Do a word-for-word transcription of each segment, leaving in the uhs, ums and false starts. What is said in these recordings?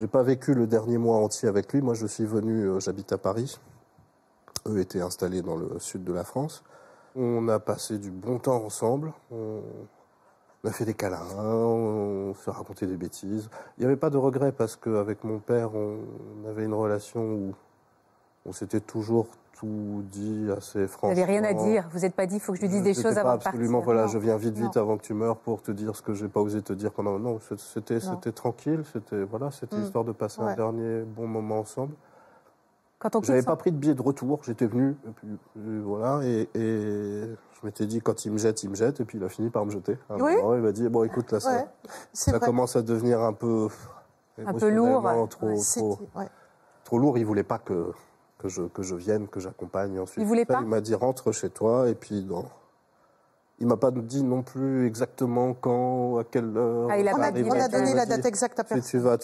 Je n'ai pas vécu le dernier mois entier avec lui. Moi, je suis venu, euh, j'habite à Paris. Eux étaient installés dans le sud de la France. On a passé du bon temps ensemble. On, on a fait des câlins, on, on se racontait des bêtises. Il n'y avait pas de regrets parce qu'avec mon père, on, on avait une relation où on s'était toujours tout dit assez franchement. Vous n'avez rien à dire. Vous n'êtes pas dit, il faut que je lui dise je, des choses avant de partir. Absolument, voilà, non. Je viens vite, vite non. avant que tu meurs pour te dire ce que je n'ai pas osé te dire pendant un an. C'était tranquille, c'était voilà, mmh. histoire de passer ouais. un dernier bon moment ensemble. Je n'avais pas pris de billet de retour, j'étais venu, et, puis, et, voilà, et, et je m'étais dit, quand il me jette, il me jette, et puis il a fini par me jeter. Oui. Alors, il m'a dit, bon écoute, là, ça, ouais, ça commence à devenir un peu, un peu lourd, ouais. trop, ouais, trop, ouais. trop lourd, il ne voulait pas que, que, je, que je vienne, que j'accompagne ensuite. Il voulait pas. Il m'a dit, rentre chez toi, et puis non. Il ne m'a pas dit non plus exactement quand, à quelle heure. Ah, il a on, a, on a donné la date exacte à personne.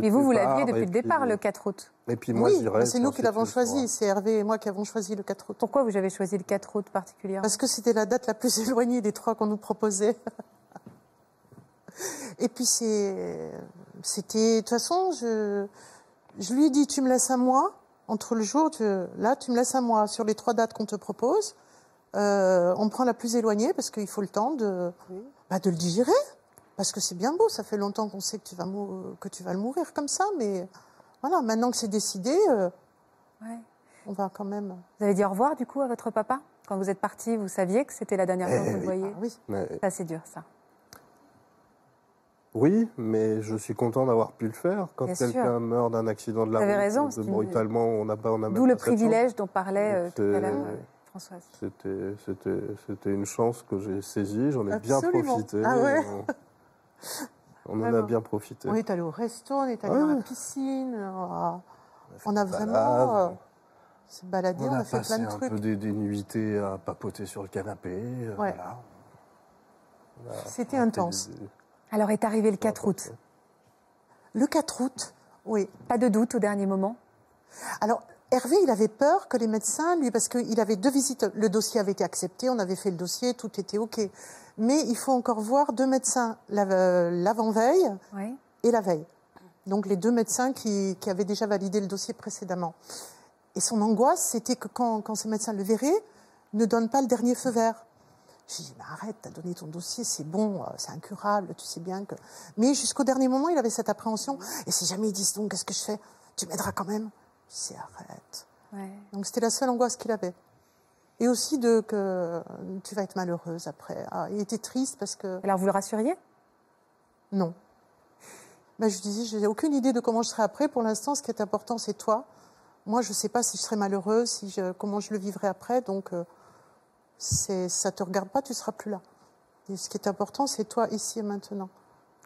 Mais vous, vous l'aviez depuis le départ, le quatre août. Et puis moi, oui, c'est nous qui l'avons choisi. C'est Hervé et moi qui avons choisi le quatre août. Pourquoi vous avez choisi le quatre août particulièrement? Parce que c'était la date la plus éloignée des trois qu'on nous proposait. Et puis c'était... De toute façon, je, je lui ai dit, tu me laisses à moi. Entre le jour, je... là, tu me laisses à moi. Sur les trois dates qu'on te propose... Euh, on prend la plus éloignée parce qu'il faut le temps de, oui. bah de le digérer. Parce que c'est bien beau, ça fait longtemps qu'on sait que tu, vas que tu vas le mourir comme ça. Mais voilà, maintenant que c'est décidé, euh, ouais. on va quand même... Vous avez dit au revoir du coup à votre papa? Quand vous êtes parti, vous saviez que c'était la dernière fois eh, que vous le voyez? Ah, oui. Mais... Ça c'est dur ça. Oui, mais je suis content d'avoir pu le faire. Quand quelqu'un meurt d'un accident de la route, de brutalement, on n'a pas... D'où le privilège dont parlait euh, tout à l'heure. Oui. C'était une chance que j'ai saisie, j'en ai Absolument. bien profité. Ah ouais. On, on en a bien profité. On est allé au resto, on est allé ouais. à la piscine, on a vraiment se baladé, on a fait plein de trucs. On a passé un peu des, des nuitées à papoter sur le canapé. Ouais. Voilà. C'était intense. Des... Alors est arrivé le quatre août. Le quatre août, oui. Pas de doute au dernier moment? Alors... Hervé, il avait peur que les médecins, lui, parce qu'il avait deux visites, le dossier avait été accepté, on avait fait le dossier, tout était OK. Mais il faut encore voir deux médecins, l'avant-veille oui. et la veille. Donc les deux médecins qui, qui avaient déjà validé le dossier précédemment. Et son angoisse, c'était que quand, quand ces médecins le verraient, ne donnent pas le dernier feu vert. J'ai dit, mais arrête, t'as donné ton dossier, c'est bon, c'est incurable, tu sais bien que... Mais jusqu'au dernier moment, il avait cette appréhension. Et si jamais ils disent, donc, qu'est-ce que je fais? Tu m'aideras quand même? C'est arrête. Ouais. Donc c'était la seule angoisse qu'il avait. Et aussi de que tu vas être malheureuse après. Ah, il était triste parce que... Alors vous le rassuriez? Non. Ben, je disais, j'ai aucune idée de comment je serai après. Pour l'instant, ce qui est important, c'est toi. Moi, je ne sais pas si je serai malheureuse, si je, comment je le vivrai après. Donc euh, ça ne te regarde pas, tu ne seras plus là. Et ce qui est important, c'est toi ici et maintenant.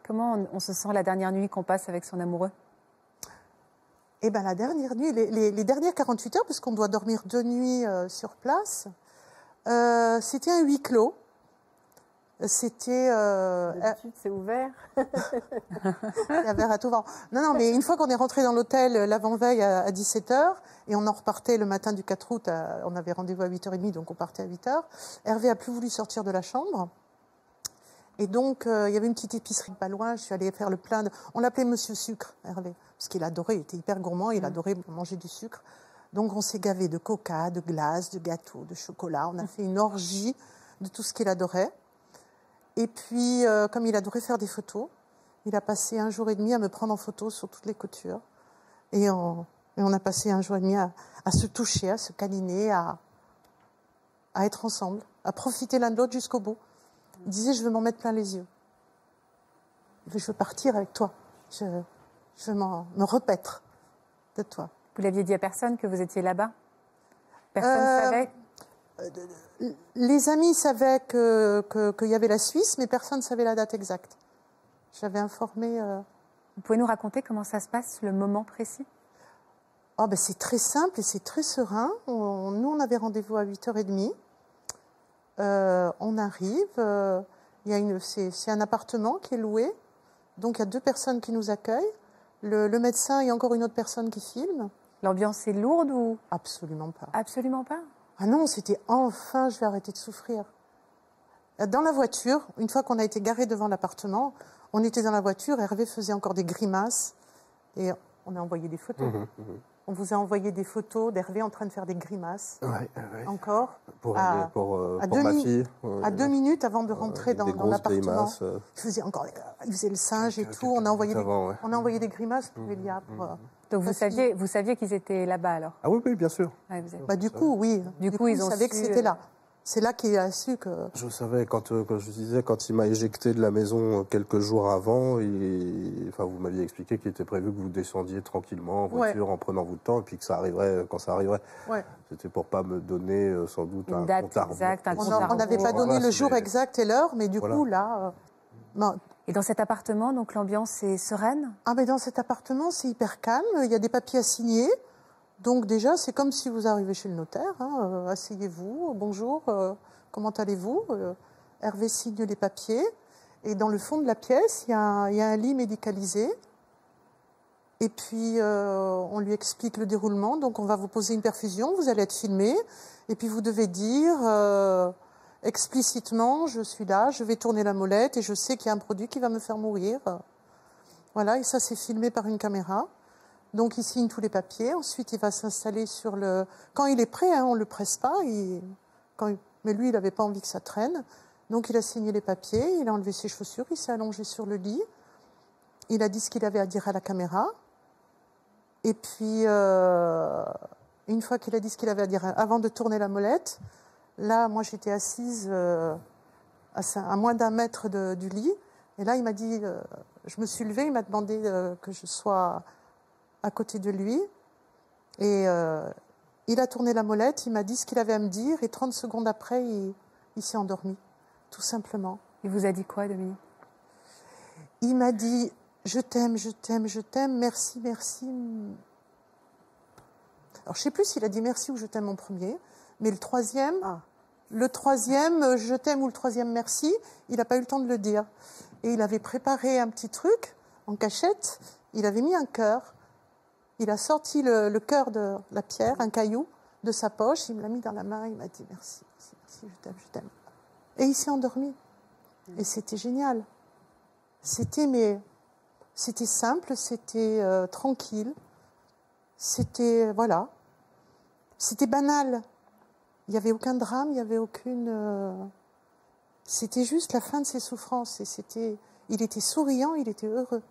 Comment on, on se sent la dernière nuit qu'on passe avec son amoureux? Eh bien, la dernière nuit, les, les, les dernières quarante-huit heures, parce qu'on doit dormir deux nuits euh, sur place, euh, c'était un huis clos. C'était... Euh, D'habitude, euh... c'est ouvert. C'est ouvert à tout vent. Non, non, mais une fois qu'on est rentré dans l'hôtel l'avant-veille à, à dix-sept heures, et on en repartait le matin du quatre août, à, on avait rendez-vous à huit heures trente, donc on partait à huit heures, Hervé n'a plus voulu sortir de la chambre. Et donc, euh, il y avait une petite épicerie pas loin, je suis allée faire le plein de... On l'appelait Monsieur Sucre, Hervé, parce qu'il adorait, il était hyper gourmand, il mmh. adorait manger du sucre. Donc, on s'est gavé de coca, de glace, de gâteaux, de chocolat. On a mmh. fait une orgie de tout ce qu'il adorait. Et puis, euh, comme il adorait faire des photos, il a passé un jour et demi à me prendre en photo sur toutes les coutures. Et on, et on a passé un jour et demi à, à se toucher, à se câliner, à, à être ensemble, à profiter l'un de l'autre jusqu'au bout. Il disait, je veux m'en mettre plein les yeux. Je veux partir avec toi. Je, je veux me repaître de toi. Vous l'aviez dit à personne que vous étiez là-bas? Personne ne euh, savait? euh, Les amis savaient que, que, qu'il y avait la Suisse, mais personne ne savait la date exacte. J'avais informé... Euh... Vous pouvez nous raconter comment ça se passe, le moment précis? Oh, ben, c'est très simple et c'est très serein. On, nous, on avait rendez-vous à huit heures trente. Euh, on arrive, euh, c'est un appartement qui est loué, donc il y a deux personnes qui nous accueillent, le, le médecin et encore une autre personne qui filme. L'ambiance est lourde ou? Absolument pas. Absolument pas? Ah non, c'était enfin, je vais arrêter de souffrir. Dans la voiture, une fois qu'on a été garé devant l'appartement, on était dans la voiture, Hervé faisait encore des grimaces, Et on a envoyé des photos. Mmh, mmh. On vous a envoyé des photos d'Hervé en train de faire des grimaces. Ouais, ouais. Encore Pour, à, pour, euh, à pour deux ma fille. Ouais, à deux minutes avant de rentrer euh, dans, dans l'appartement. Euh... Il faisait le singe et tout. On a envoyé, des, avant, ouais. on a envoyé des grimaces pour mmh, Elia. Pour, mmh. Donc vous saviez, vous saviez qu'ils étaient là-bas alors? Ah oui, oui, bien sûr. Ah, vous avez... bah, du coup, oui. Du, du coup, coup, ils, ils savaient que c'était euh... là. C'est là qu'il a su que... Je savais, quand, euh, quand je disais, quand il m'a éjecté de la maison quelques jours avant, il... enfin, vous m'aviez expliqué qu'il était prévu que vous descendiez tranquillement en voiture, ouais. en prenant votre temps, et puis que ça arriverait quand ça arriverait. Ouais. C'était pour ne pas me donner sans doute une un date compte exact, un compte à rebours. On n'avait pas donné voilà, le jour mais... exact et l'heure, mais du voilà. coup, là... Euh... Non. Et dans cet appartement, donc l'ambiance est sereine? Ah, mais dans cet appartement, c'est hyper calme, il y a des papiers à signer. Donc déjà, c'est comme si vous arrivez chez le notaire, hein, euh, asseyez-vous, bonjour, euh, comment allez-vous euh, Hervé signe les papiers, et dans le fond de la pièce, il y a, y a un lit médicalisé, et puis euh, on lui explique le déroulement, donc on va vous poser une perfusion, vous allez être filmé, et puis vous devez dire euh, explicitement, je suis là, je vais tourner la molette, et je sais qu'il y a un produit qui va me faire mourir. Voilà, et ça c'est filmé par une caméra. Donc, il signe tous les papiers. Ensuite, il va s'installer sur le... Quand il est prêt, hein, on ne le presse pas. Il... Quand il... Mais lui, il n'avait pas envie que ça traîne. Donc, il a signé les papiers, il a enlevé ses chaussures, il s'est allongé sur le lit. Il a dit ce qu'il avait à dire à la caméra. Et puis, euh... une fois qu'il a dit ce qu'il avait à dire, avant de tourner la molette, là, moi, j'étais assise euh, à, sa... à moins d'un mètre de... du lit. Et là, il m'a dit... Euh... Je me suis levée, il m'a demandé euh, que je sois... à côté de lui, et euh, il a tourné la molette, il m'a dit ce qu'il avait à me dire, et trente secondes après, il, il s'est endormi, tout simplement. Il vous a dit quoi, Dominique? Il m'a dit, je t'aime, je t'aime, je t'aime, merci, merci. Alors, je ne sais plus s'il a dit merci ou je t'aime en premier, mais le troisième, ah. le troisième, je t'aime ou le troisième merci, il n'a pas eu le temps de le dire. Et il avait préparé un petit truc, en cachette, il avait mis un cœur. Il a sorti le, le cœur de la pierre, un caillou, de sa poche. Il me l'a mis dans la main. Il m'a dit merci, merci, merci, je t'aime, je t'aime. Et il s'est endormi. Et c'était génial. C'était mais c'était simple, c'était euh, tranquille, c'était voilà, c'était banal. Il n'y avait aucun drame, il n'y avait aucune. Euh... C'était juste la fin de ses souffrances. Et c'était, il était souriant, il était heureux.